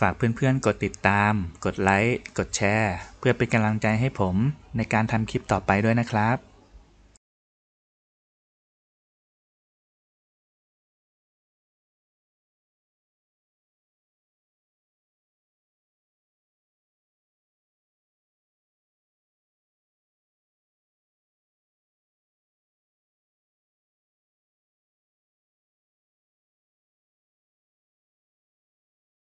ฝากเพื่อนๆกดติดตามกดไลค์กดแชร์เพื่อเป็นกำลังใจให้ผมในการทำคลิปต่อไปด้วยนะครับ